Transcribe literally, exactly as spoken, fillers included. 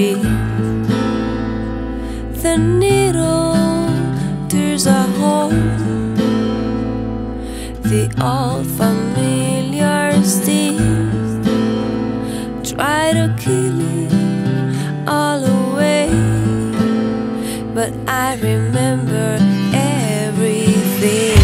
breathe. The needle tears a hole, the all-familiar steel try to kill it all away, but I remember everything.